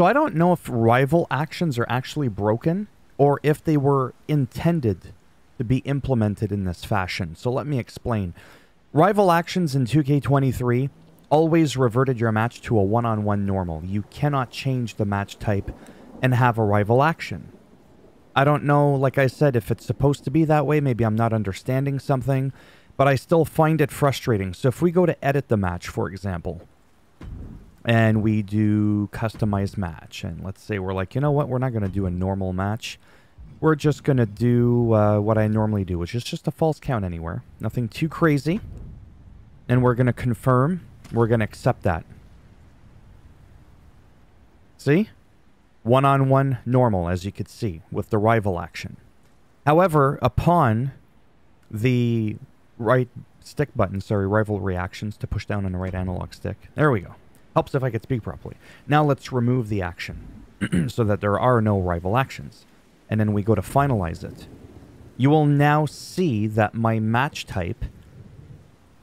So I don't know if rival actions are actually broken or if they were intended to be implemented in this fashion. So let me explain. Rival actions in 2K23 always reverted your match to a one-on-one normal. You cannot change the match type and have a rival action. I don't know, like I said, if it's supposed to be that way. Maybe I'm not understanding something, but I still find it frustrating. So if we go to edit the match, for example, and we do customize match, and let's say we're like, you know what, we're not going to do a normal match. We're just going to do what I normally do, which is just a false count anywhere. Nothing too crazy. And we're going to confirm. We're going to accept that. See? One-on-one normal, as you could see, with the rival action. However, upon the right stick button, sorry, rival reactions to push down on the right analog stick. There we go. Helps if I could speak properly. Now let's remove the action so that there are no rival actions. And then we go to finalize it. You will now see that my match type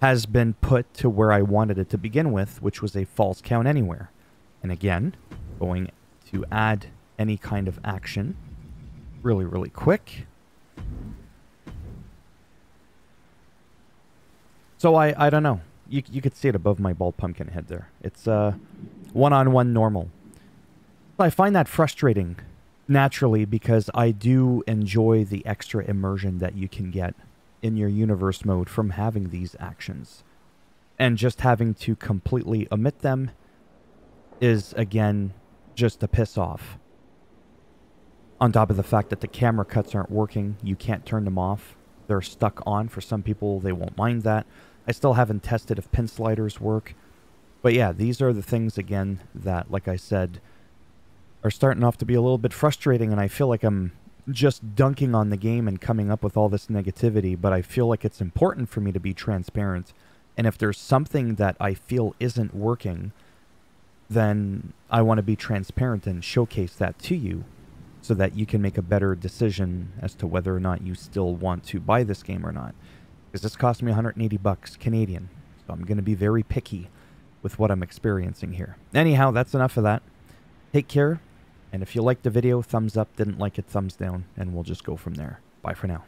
has been put to where I wanted it to begin with, which was a false count anywhere. And again, going to add any kind of action really, really quick. So I don't know. You could see it above my bald pumpkin head there. It's one-on-one normal. I find that frustrating, naturally, because I do enjoy the extra immersion that you can get in your universe mode from having these actions. And just having to completely omit them is, again, just a piss off. On top of the fact that the camera cuts aren't working, you can't turn them off. They're stuck on. For some people, they won't mind that. I still haven't tested if pin sliders work. But yeah, these are the things, again, that, like I said, are starting off to be a little bit frustrating, and I feel like I'm just dunking on the game and coming up with all this negativity, but I feel like it's important for me to be transparent. And if there's something that I feel isn't working, then I want to be transparent and showcase that to you so that you can make a better decision as to whether or not you still want to buy this game or not. Because this cost me 180 bucks Canadian, so I'm going to be very picky with what I'm experiencing here. Anyhow, that's enough of that. Take care, and if you liked the video, thumbs up. Didn't like it, thumbs down, and we'll just go from there. Bye for now.